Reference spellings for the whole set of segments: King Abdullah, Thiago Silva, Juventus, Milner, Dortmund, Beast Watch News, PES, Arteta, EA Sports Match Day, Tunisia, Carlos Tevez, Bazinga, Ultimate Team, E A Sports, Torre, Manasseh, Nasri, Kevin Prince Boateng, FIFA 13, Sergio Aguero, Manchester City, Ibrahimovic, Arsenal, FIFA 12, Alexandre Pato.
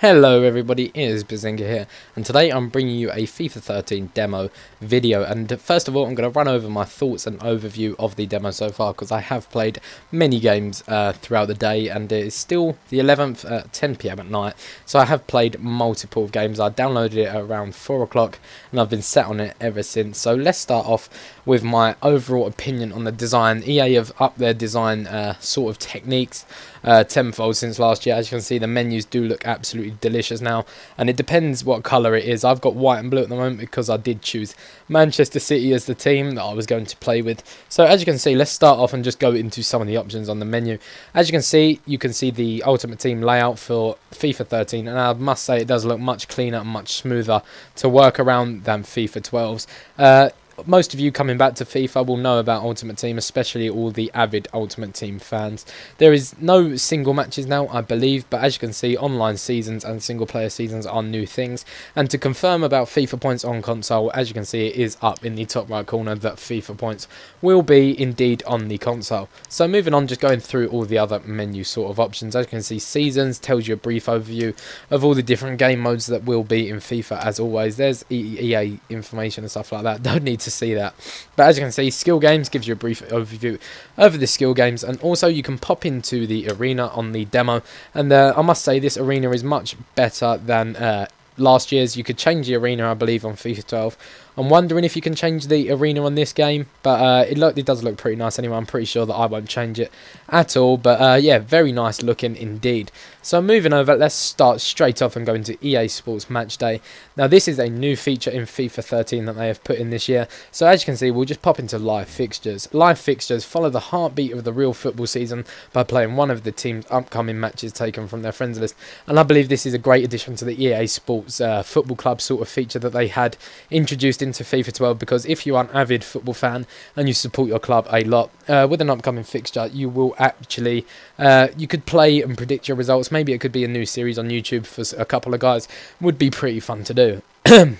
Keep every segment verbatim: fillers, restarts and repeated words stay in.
Hello everybody, it is Bazinga here, and today I'm bringing you a FIFA thirteen demo video. And first of all, I'm going to run over my thoughts and overview of the demo so far, because I have played many games uh, throughout the day, and it is still the eleventh at ten p m at night, so I have played multiple games. I downloaded it at around four o'clock, and I've been sat on it ever since. So let's start off with my overall opinion on the design. E A have upped their design uh, sort of techniques uh, tenfold since last year. As you can see, the menus do look absolutely delicious now, and it depends what colour it is. I've got white and blue at the moment because I did choose Manchester City as the team that I was going to play with. So as you can see, let's start off and just go into some of the options on the menu. As you can see, you can see the Ultimate Team layout for FIFA thirteen, and I must say it does look much cleaner and much smoother to work around than FIFA twelves. Uh, Most of you coming back to FIFA will know about Ultimate Team, especially all the avid Ultimate Team fans. There is no single matches now, I believe, but as you can see, online seasons and single player seasons are new things. And to confirm about FIFA points on console, as you can see, it is up in the top right corner that FIFA points will be indeed on the console. So moving on, just going through all the other menu sort of options. As you can see, seasons tells you a brief overview of all the different game modes that will be in FIFA. As always, there's E A information and stuff like that. Don't need to to see that, but as you can see, skill games gives you a brief overview over the skill games, and also you can pop into the arena on the demo. And uh, I must say, this arena is much better than uh, last year's. You could change the arena, I believe, on FIFA twelve. I'm wondering if you can change the arena on this game, but uh, it, look, it does look pretty nice anyway. I'm pretty sure that I won't change it at all, but uh, yeah, very nice looking indeed. So moving over, let's start straight off and go into E A Sports Match Day. Now this is a new feature in FIFA thirteen that they have put in this year. So as you can see, we'll just pop into live fixtures. Live fixtures follow the heartbeat of the real football season by playing one of the team's upcoming matches taken from their friends list. And I believe this is a great addition to the E A Sports uh, Football Club sort of feature that they had introduced in into FIFA twelve, because if you are an avid football fan and you support your club a lot, uh, with an upcoming fixture you will actually uh, you could play and predict your results. Maybe it could be a new series on YouTube for a couple of guys. Would be pretty fun to do.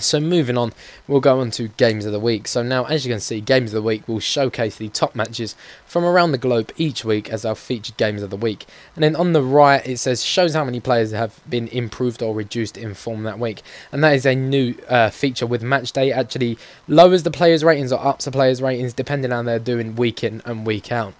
So moving on, we'll go on to Games of the Week. So now, as you can see, Games of the Week will showcase the top matches from around the globe each week as our featured Games of the Week. And then on the right, it says, shows how many players have been improved or reduced in form that week. And that is a new uh, feature with Match Day. It actually lowers the players' ratings or ups the players' ratings, depending on how they're doing week in and week out.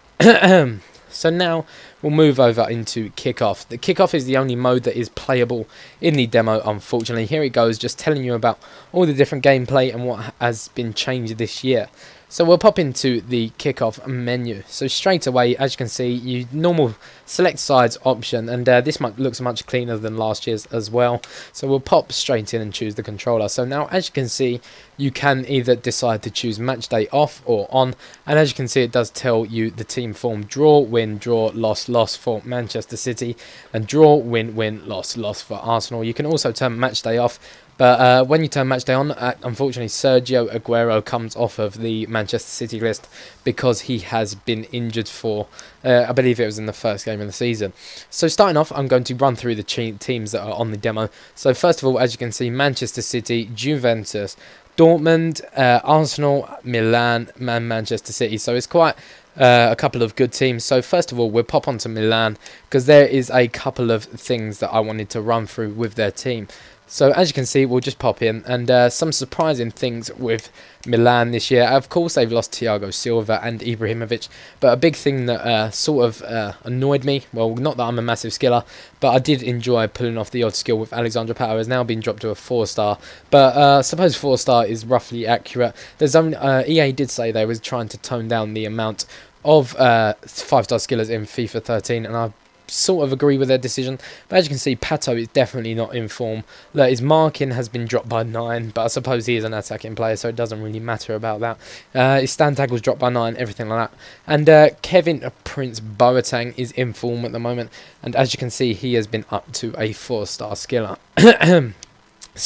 So now we'll move over into kickoff. The kickoff is the only mode that is playable in the demo, unfortunately. Here it goes, just telling you about all the different gameplay and what has been changed this year. So we'll pop into the kickoff menu. So straight away, as you can see, you normal select sides option, and uh, this much looks much cleaner than last year's as well. So we'll pop straight in and choose the controller. So now, as you can see, you can either decide to choose match day off or on, and as you can see, it does tell you the team form: draw, win, draw, loss, loss for Manchester City, and draw, win, win, loss, loss for Arsenal. You can also turn match day off. But uh, when you turn match day on, uh, unfortunately, Sergio Aguero comes off of the Manchester City list because he has been injured for, uh, I believe it was in the first game of the season. So starting off, I'm going to run through the teams that are on the demo. So first of all, as you can see, Manchester City, Juventus, Dortmund, uh, Arsenal, Milan, and Manchester City. So it's quite Uh, a couple of good teams. So first of all, we'll pop on to Milan, because there is a couple of things that I wanted to run through with their team. So as you can see, we'll just pop in, and uh, some surprising things with Milan this year. Of course, they've lost Thiago Silva and Ibrahimovic, but a big thing that uh, sort of uh, annoyed me, well, not that I'm a massive skiller, but I did enjoy pulling off the odd skill with Alexandre Pato, has now been dropped to a four star, but uh, I suppose four star is roughly accurate. There's only, uh, E A did say they was trying to tone down the amount of uh, five star skillers in FIFA thirteen, and I sort of agree with their decision. But as you can see, Pato is definitely not in form. Look, his marking has been dropped by nine, but I suppose he is an attacking player, so it doesn't really matter about that. Uh, his stand tackle's dropped by nine, everything like that. And uh, Kevin Prince Boateng is in form at the moment, and as you can see, he has been up to a four star skiller.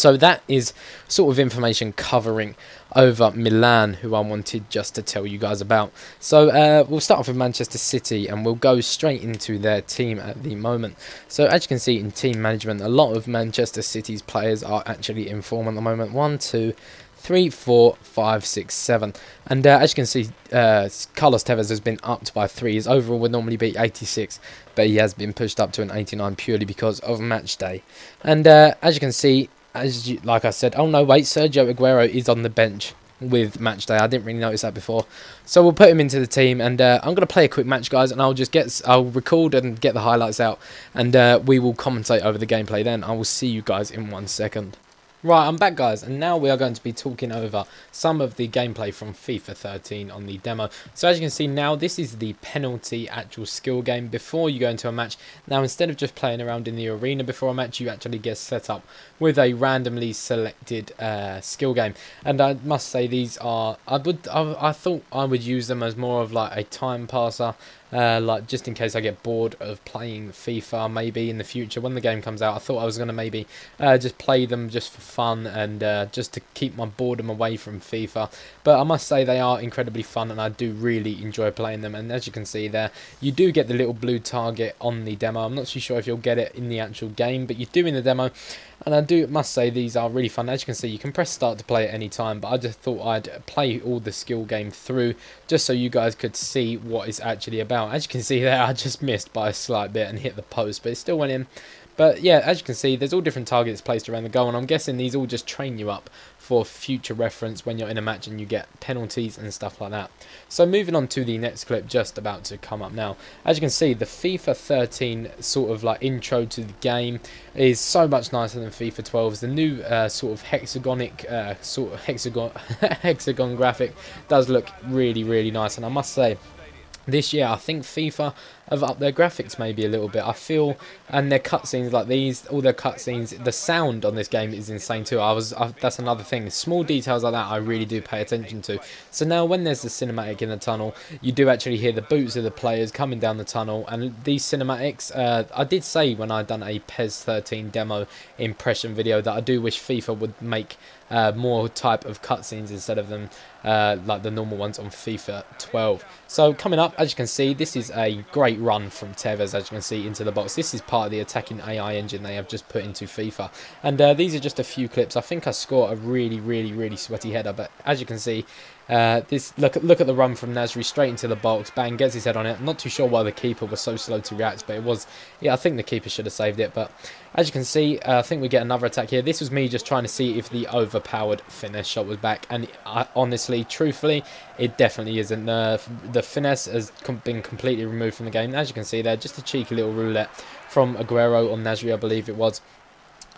So that is sort of information covering over Milan, who I wanted just to tell you guys about. So uh, we'll start off with Manchester City, and we'll go straight into their team at the moment. So as you can see, in team management, a lot of Manchester City's players are actually in form at the moment. One, two, three, four, five, six, seven. And uh, as you can see, uh, Carlos Tevez has been upped by three. His overall would normally be eighty-six, but he has been pushed up to an eighty-nine purely because of match day. And uh, as you can see, as you, like I said, oh no, wait, Sergio Aguero is on the bench with match day. I didn't really notice that before, so we'll put him into the team. And uh, I'm gonna play a quick match, guys, and I'll just get I'll record and get the highlights out, and uh, we will commentate over the gameplay. Then I will see you guys in one second. Right, I'm back, guys, and now we are going to be talking over some of the gameplay from FIFA thirteen on the demo. So as you can see now, this is the penalty actual skill game before you go into a match. Now, instead of just playing around in the arena before a match, you actually get set up with a randomly selected uh, skill game. And I must say, these are, I would, I, I thought I would use them as more of like a time passer. Uh, like just in case I get bored of playing FIFA, maybe in the future when the game comes out, I thought I was going to maybe uh, just play them just for fun and uh, just to keep my boredom away from FIFA. But I must say, they are incredibly fun, and I do really enjoy playing them. And as you can see there, you do get the little blue target on the demo. I'm not too sure if you'll get it in the actual game, but you do in the demo. And I do must say, these are really fun. As you can see, you can press start to play at any time, but I just thought I'd play all the skill game through just so you guys could see what it's actually about. As you can see there, I just missed by a slight bit and hit the post, but it still went in. But yeah, as you can see, there's all different targets placed around the goal, and I'm guessing these all just train you up for future reference when you're in a match and you get penalties and stuff like that. So moving on to the next clip just about to come up now. As you can see, the FIFA thirteen sort of like intro to the game is so much nicer than FIFA twelve. The new uh, sort of hexagonic uh, sort of hexagon hexagon graphic does look really, really nice. And I must say, this year, I think FIFA have upped their graphics maybe a little bit, I feel, and their cutscenes like these, all their cutscenes, the sound on this game is insane too. I was, I, that's another thing. Small details like that, I really do pay attention to. So now, when there's the cinematic in the tunnel, you do actually hear the boots of the players coming down the tunnel, and these cinematics. Uh, I did say when I done a PES thirteen demo impression video that I do wish FIFA would make Uh, more type of cutscenes instead of them uh, like the normal ones on FIFA twelve. So coming up, as you can see, this is a great run from Tevez, as you can see, into the box. This is part of the attacking A I engine they have just put into FIFA. And uh, these are just a few clips. I think I scored a really, really, really sweaty header, but as you can see, Uh, this look, look at the run from Nasri straight into the box. Bang, gets his head on it. I'm not too sure why the keeper was so slow to react, but it was, yeah, I think the keeper should have saved it. But as you can see, uh, I think we get another attack here. This was me just trying to see if the overpowered finesse shot was back, and I, honestly, truthfully, it definitely isn't. Uh, the finesse has com been completely removed from the game. As you can see there, just a cheeky little roulette from Aguero on Nasri, I believe it was.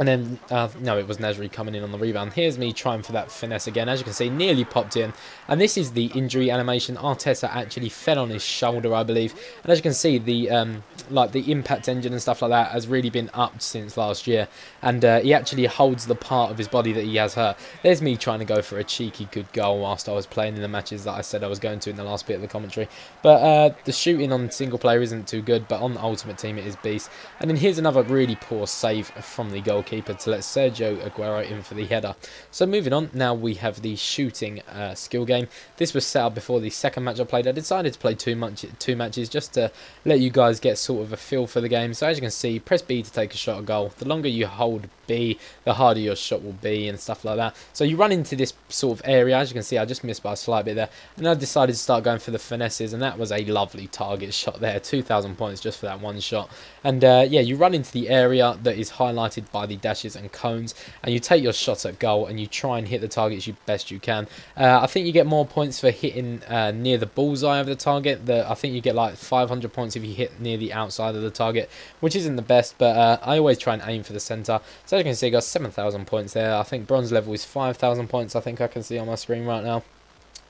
And then, uh, no, it was Nasri coming in on the rebound. Here's me trying for that finesse again. As you can see, nearly popped in. And this is the injury animation. Arteta actually fell on his shoulder, I believe. And as you can see, the um, like the impact engine and stuff like that has really been upped since last year. And uh, he actually holds the part of his body that he has hurt. There's me trying to go for a cheeky good goal whilst I was playing in the matches that I said I was going to in the last bit of the commentary. But uh, the shooting on single player isn't too good, but on the Ultimate Team it is beast. And then here's another really poor save from the goal keeper to let Sergio Aguero in for the header. So moving on, now we have the shooting uh, skill game. This was set up before the second match I played. I decided to play two, much, two matches just to let you guys get sort of a feel for the game. So as you can see, press B to take a shot at goal. The longer you hold B, the harder your shot will be and stuff like that. So you run into this sort of area. As you can see, I just missed by a slight bit there. And I decided to start going for the finesses, and that was a lovely target shot there. two thousand points just for that one shot. And uh, yeah, you run into the area that is highlighted by the dashes and cones, and you take your shot at goal and you try and hit the targets you best you can. uh, I think you get more points for hitting uh, near the bullseye of the target. The, I think you get like five hundred points if you hit near the outside of the target, which isn't the best, but uh, I always try and aim for the center. So as you can see, got seven thousand points there. I think bronze level is five thousand points, I think I can see on my screen right now.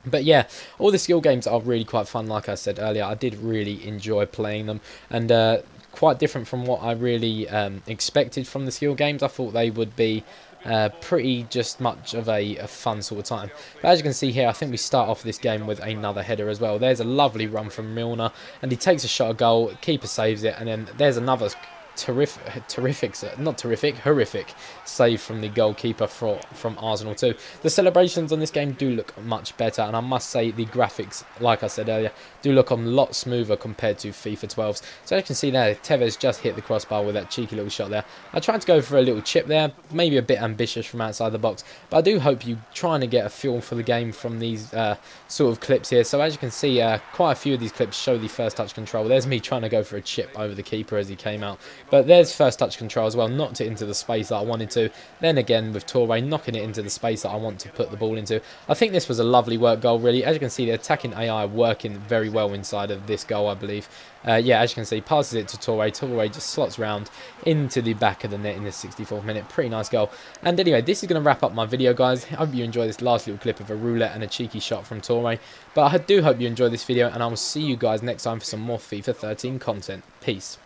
But yeah, all the skill games are really quite fun. Like I said earlier, I did really enjoy playing them, and uh quite different from what I really um, expected from the skill games. I thought they would be uh, pretty just much of a, a fun sort of time. But as you can see here, I think we start off this game with another header as well. There's a lovely run from Milner, and he takes a shot at goal, keeper saves it, and then there's another terrific, terrific, not terrific, horrific save from the goalkeeper for, from Arsenal too. The celebrations on this game do look much better, and I must say the graphics, like I said earlier, do look a lot smoother compared to FIFA twelves. So you can see there, Tevez just hit the crossbar with that cheeky little shot there. I tried to go for a little chip there, maybe a bit ambitious from outside the box, but I do hope you're trying to get a feel for the game from these uh, sort of clips here. So as you can see, uh, quite a few of these clips show the first touch control. There's me trying to go for a chip over the keeper as he came out, but there's first touch control as well, knocked it into the space that I wanted to. Then again with Torre, knocking it into the space that I want to put the ball into. I think this was a lovely work goal really. As you can see, the attacking A I working very well inside of this goal, I believe. Uh, yeah, as you can see, passes it to Torre. Torre just slots round into the back of the net in the sixty-fourth minute. Pretty nice goal. And anyway, this is going to wrap up my video, guys. I hope you enjoy this last little clip of a roulette and a cheeky shot from Torre. But I do hope you enjoy this video, and I will see you guys next time for some more FIFA thirteen content. Peace.